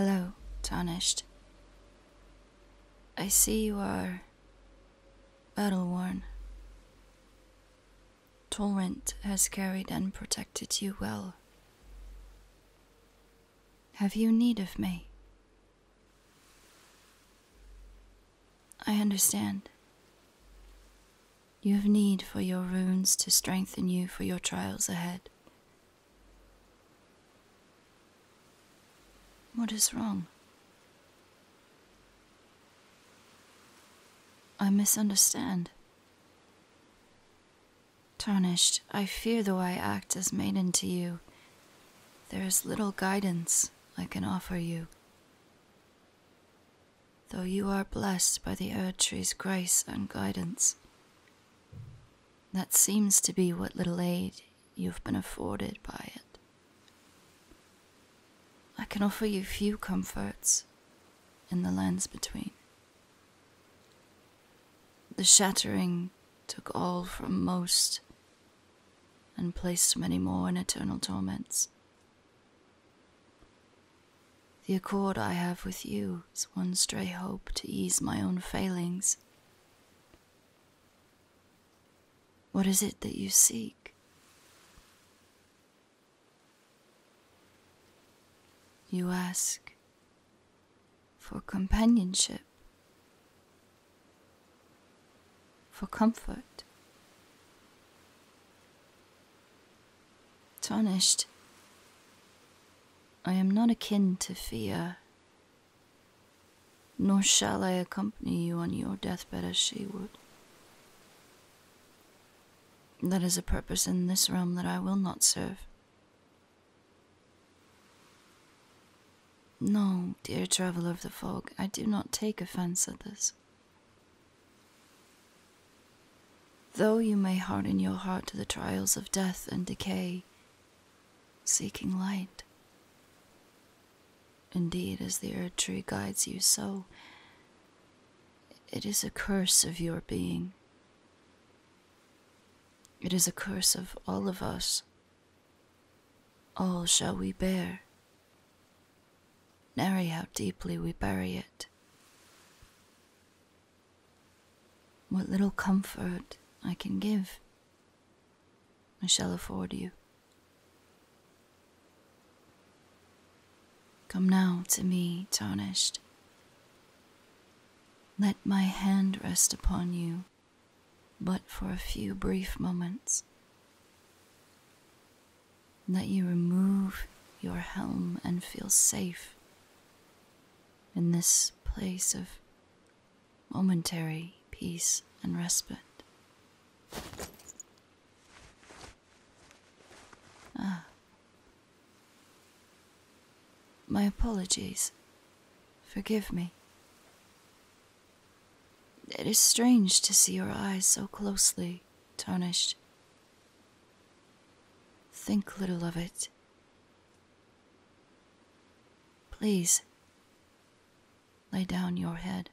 Hello, Tarnished. I see you are battle-worn. Torrent has carried and protected you well. Have you need of me? I understand. You have need for your runes to strengthen you for your trials ahead. What is wrong? I misunderstand. Tarnished, I fear though I act as maiden to you, there is little guidance I can offer you. Though you are blessed by the Erdtree's grace and guidance, that seems to be what little aid you've been afforded by it. I can offer you few comforts in the lands between. The shattering took all from most and placed many more in eternal torments. The accord I have with you is one stray hope to ease my own failings. What is it that you seek? You ask for companionship, for comfort. Tarnished, I am not akin to fear, nor shall I accompany you on your deathbed as she would. That is a purpose in this realm that I will not serve. No, dear traveler of the fog, I do not take offense at this. Though you may harden your heart to the trials of death and decay, seeking light, indeed, as the Earth Tree guides you so, it is a curse of your being. It is a curse of all of us. All shall we bear. Nary how deeply we bury it. What little comfort I can give, I shall afford you. Come now to me, Tarnished. Let my hand rest upon you, but for a few brief moments. Let you remove your helm and feel safe in this place of momentary peace and respite. Ah. My apologies. Forgive me. It is strange to see your eyes so closely, Tarnished. Think little of it. Please, lay down your head.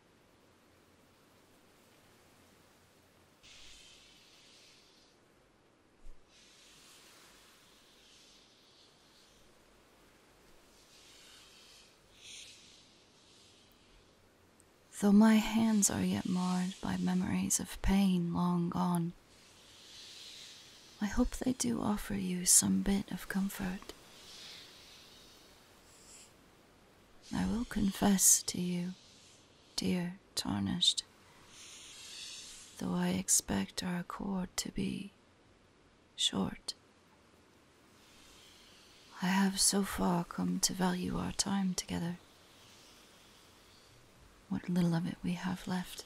Though my hands are yet marred by memories of pain long gone, I hope they do offer you some bit of comfort. I will confess to you, dear Tarnished, though I expect our accord to be short, I have so far come to value our time together. What little of it we have left.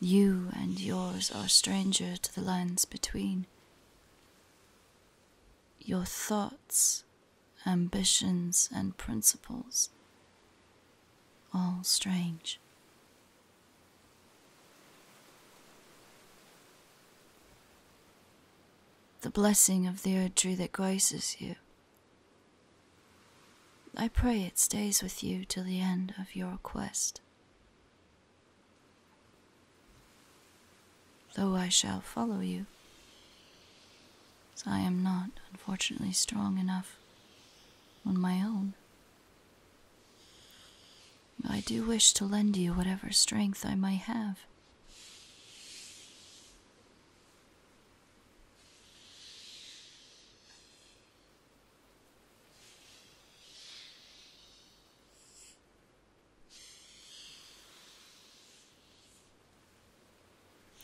You and yours are stranger to the lands between. Your thoughts, ambitions and principles, all strange. The blessing of the Erdtree that graces you I pray it stays with you till the end of your quest. Though I shall follow you, as I am not, unfortunately, strong enough on my own. I do wish to lend you whatever strength I may have.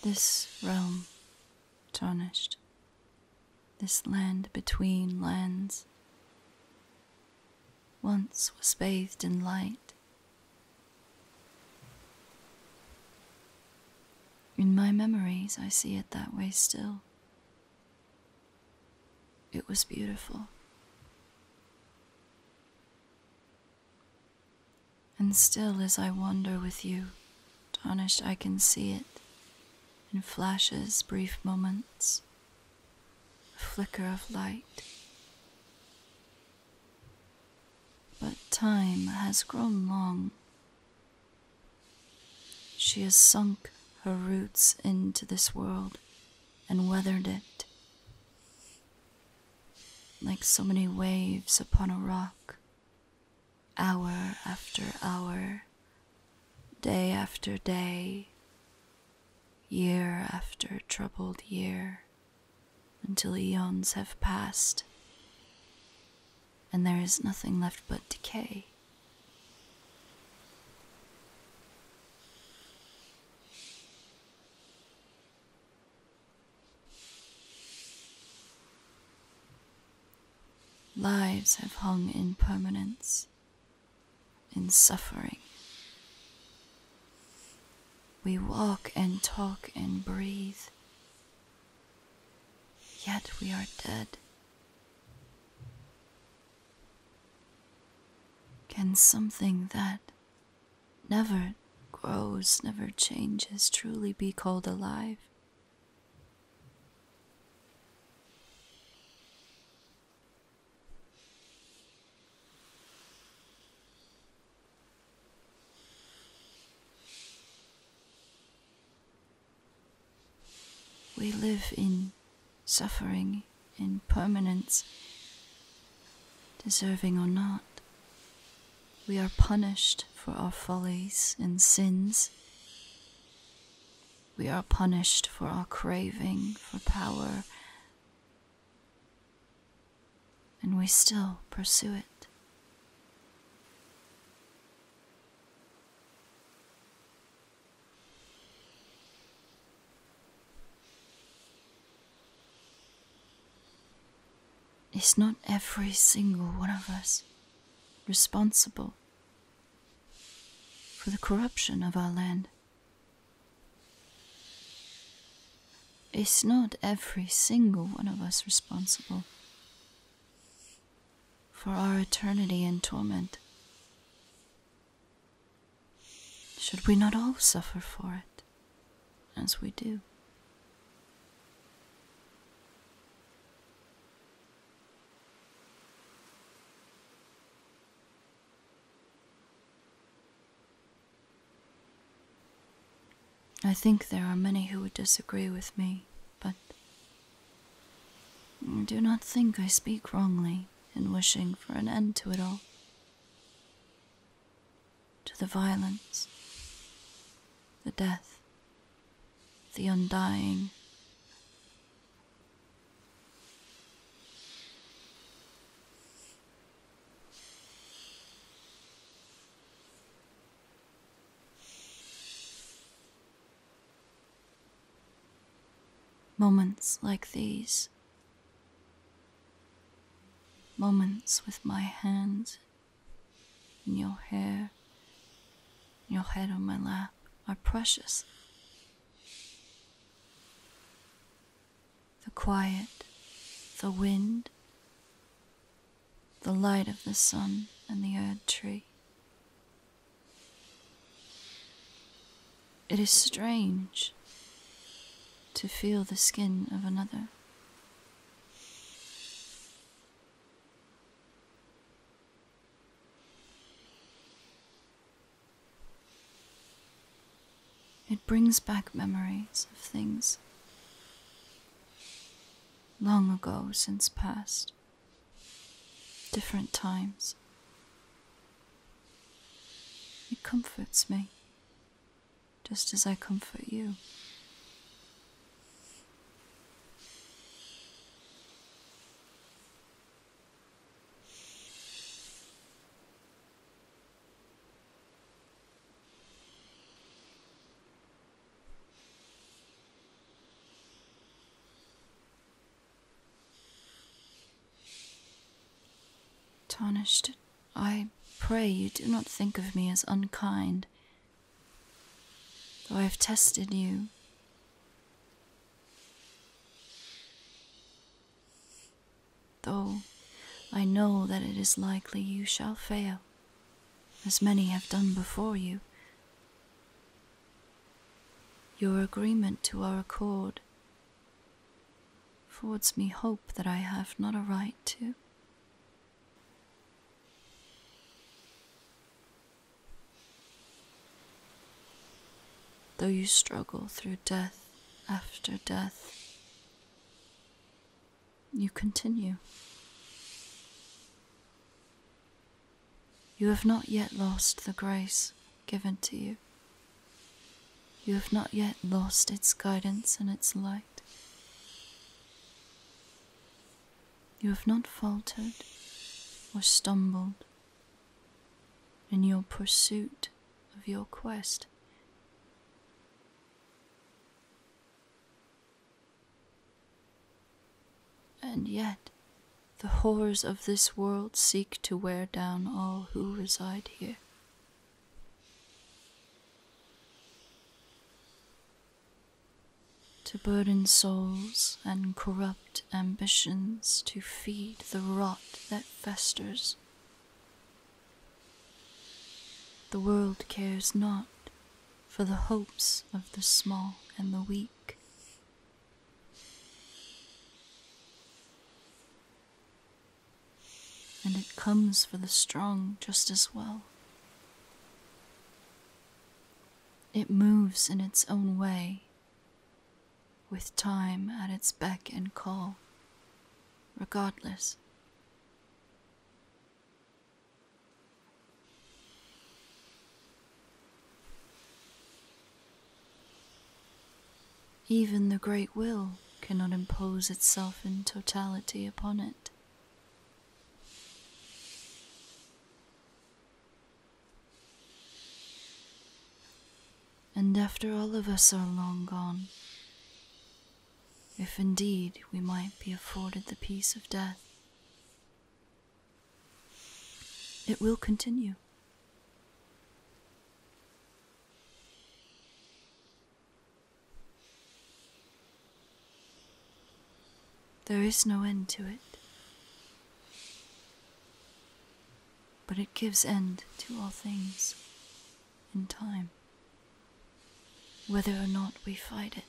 This realm, Tarnished, this land between lands, once was bathed in light. In my memories, I see it that way still. It was beautiful. And still, as I wander with you, Tarnished, I can see it. In flashes, brief moments, a flicker of light. But time has grown long. She has sunk her roots into this world and weathered it, like so many waves upon a rock, hour after hour, day after day, year after troubled year, until eons have passed, and there is nothing left but decay. Lives have hung in permanence, in suffering. We walk and talk and breathe, yet we are dead. Can something that never grows, never changes, truly be called alive? We live in suffering, in permanence, deserving or not. We are punished for our follies and sins. We are punished for our craving for power, and we still pursue it. Is not every single one of us responsible for the corruption of our land? Is not every single one of us responsible for our eternity in torment? Should we not all suffer for it, as we do? I think there are many who would disagree with me, but I do not think I speak wrongly in wishing for an end to it all, to the violence, the death, the undying. Moments like these, moments with my hands in your hair, in your head on my lap, are precious. The quiet, the wind, the light of the sun and the Erdtree tree. It is strange to feel the skin of another. brings back memories of things long ago since past, different times. It comforts me, just as I comfort you. Tarnished, I pray you do not think of me as unkind, though I have tested you. Though I know that it is likely you shall fail, as many have done before you. Your agreement to our accord affords me hope that I have not a right to. Though you struggle through death after death, you continue. You have not yet lost the grace given to you. You have not yet lost its guidance and its light. You have not faltered or stumbled in your pursuit of your quest. And yet, the horrors of this world seek to wear down all who reside here. To burden souls and corrupt ambitions, to feed the rot that festers. The world cares not for the hopes of the small and the weak. And it comes for the strong just as well. It moves in its own way, with time at its beck and call, regardless. Even the great will cannot impose itself in totality upon it. And after all of us are long gone, if indeed we might be afforded the peace of death, it will continue. There is no end to it, but it gives end to all things in time, whether or not we fight it.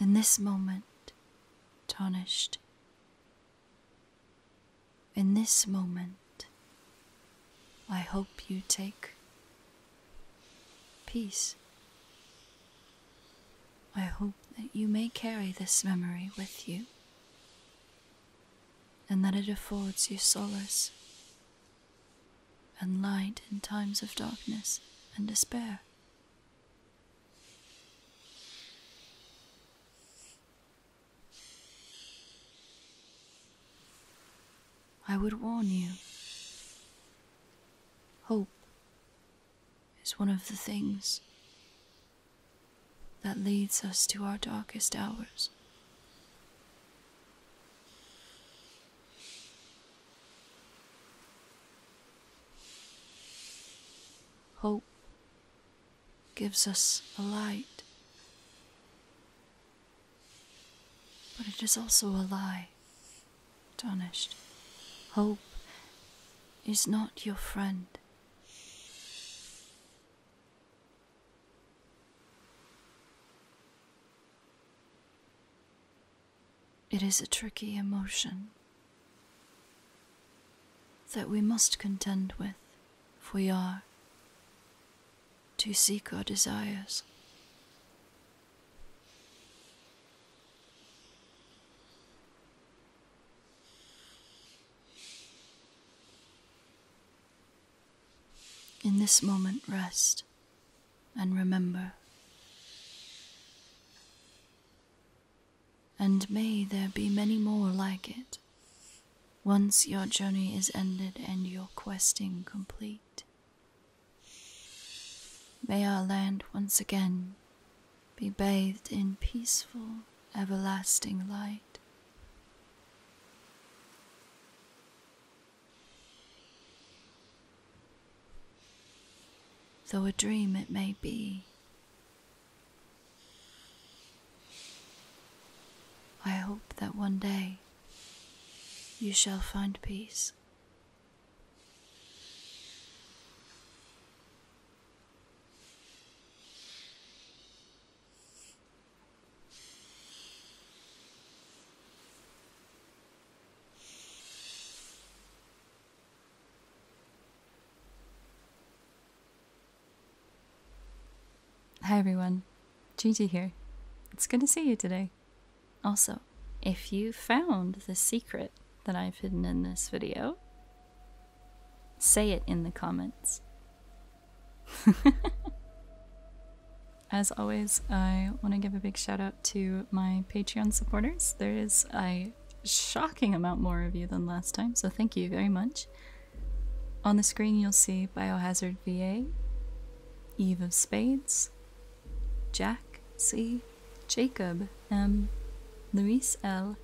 In this moment, Tarnished, in this moment, I hope you take peace. I hope that you may carry this memory with you, and that it affords you solace and light in times of darkness and despair. I would warn you, hope is one of the things that leads us to our darkest hours. Hope gives us a light, but it is also a lie, Tarnished. Hope is not your friend. It is a tricky emotion that we must contend with if we are to seek our desires. In this moment, rest and remember. And may there be many more like it, once your journey is ended and your questing complete. May our land once again be bathed in peaceful, everlasting light. Though a dream it may be, I hope that one day you shall find peace. Hi everyone, Gigi here. It's good to see you today. Also, if you found the secret that I've hidden in this video, say it in the comments. As always, I want to give a big shout out to my Patreon supporters. There is a shocking amount more of you than last time, so thank you very much. On the screen you'll see Biohazard VA, Eve of Spades, Jack C, Jacob M, Luis L,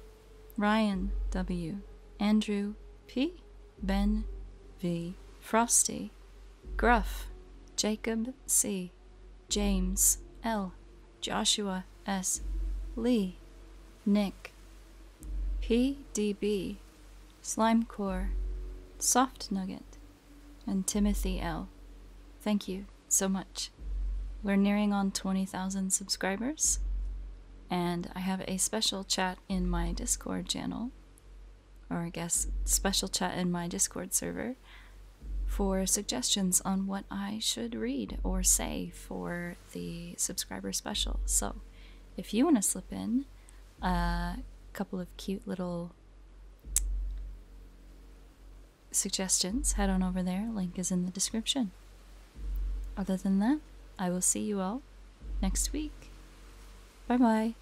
Ryan W, Andrew P, Ben V, Frosty, Gruff, Jacob C, James L, Joshua S, Lee, Nick, PDB, Slimecore, Soft Nugget, and Timothy L. Thank you so much. We're nearing on 20,000 subscribers, and I have a special chat in my Discord channel, or I guess special chat in my Discord server, for suggestions on what I should read or say for the subscriber special. So if you want to slip in a couple of cute little suggestions, head on over there. Link is in the description. Other than that, I will see you all next week. Bye-bye.